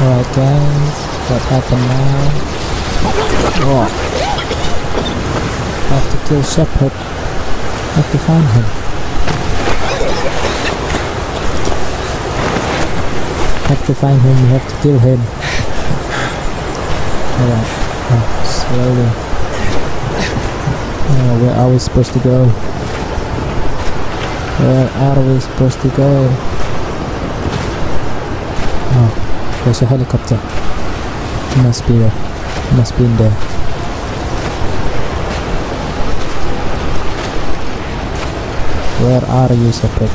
Alright guys, what happened now? Oh. I have to kill Shepherd. I have to find him. We have to kill him. Alright, slowly. Where are we supposed to go? Oh. There's a helicopter. It must be there. It must be in there. Where are you, Shepherd?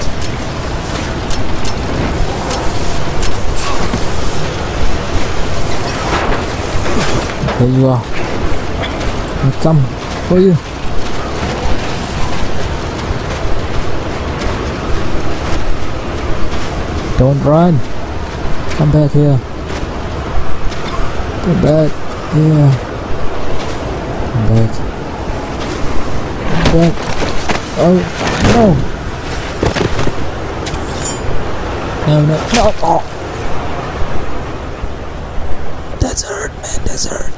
There you are. I'll come for you. Don't run. Come back here. Come back here. Come back. Come back. Oh no! No! Oh. That's hurt, man. That's hurt.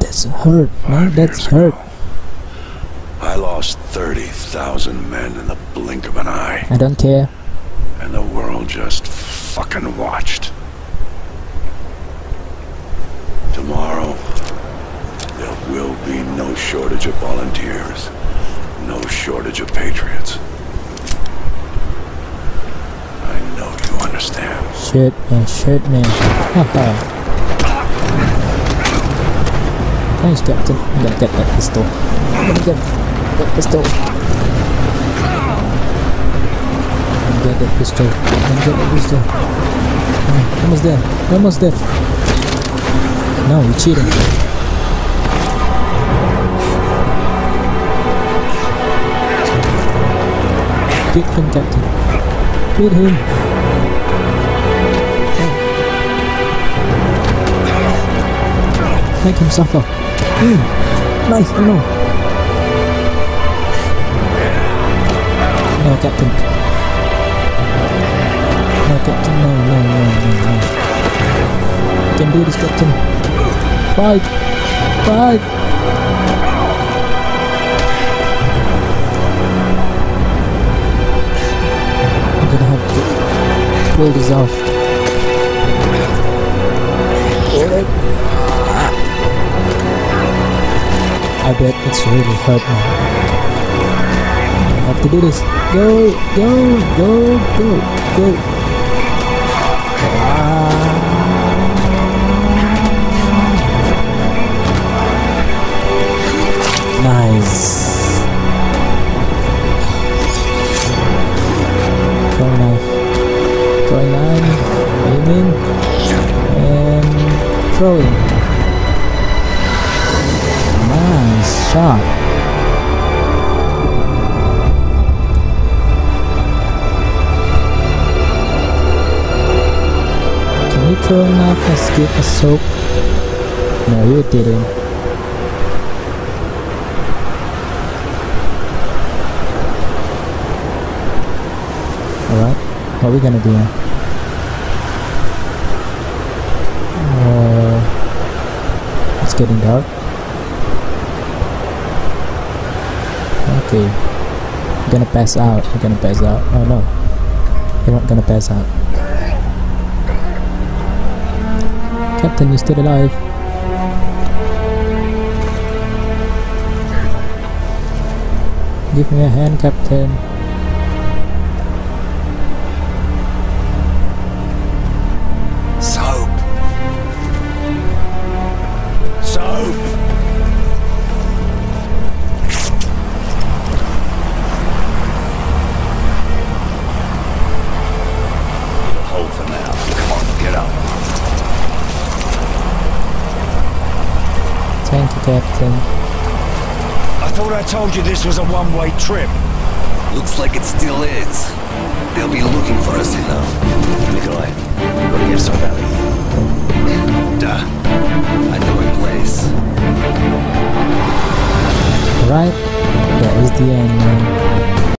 That's hurt, man. That's hurt. I lost 30,000 men in the blink of an eye. I don't care. And the world just fucking watched. Tomorrow, there will be no shortage of volunteers, no shortage of patriots. I know you understand. Shit, man, shit, man. Thanks, Captain. I'm gonna get that pistol. Get that pistol. Oh, almost there. No, you're cheating. Beat him, Captain. Beat him. Oh. Make him suffer. Nice. Oh, no. No, Captain. Captain, no. You can do this, Captain. Fight! Fight! I'm gonna have to pull this off. I bet it's really hurt now. I have to do this. Go! Go! Go! Go! Nice. Throw knife, aiming, and throwing. Nice shot. Can you throw a knife and skip a soap? No, you didn't. Alright, what are we gonna do now? It's getting dark. Okay. I'm gonna pass out. Oh no. You're not gonna pass out. Captain, you're still alive. Give me a hand, Captain. Captain, I thought I told you this was a one-way trip. Looks like it still is. They'll be looking for us now. Nikolai, go to Yerso Valley. Duh. I know a place. Right. That is the end, man.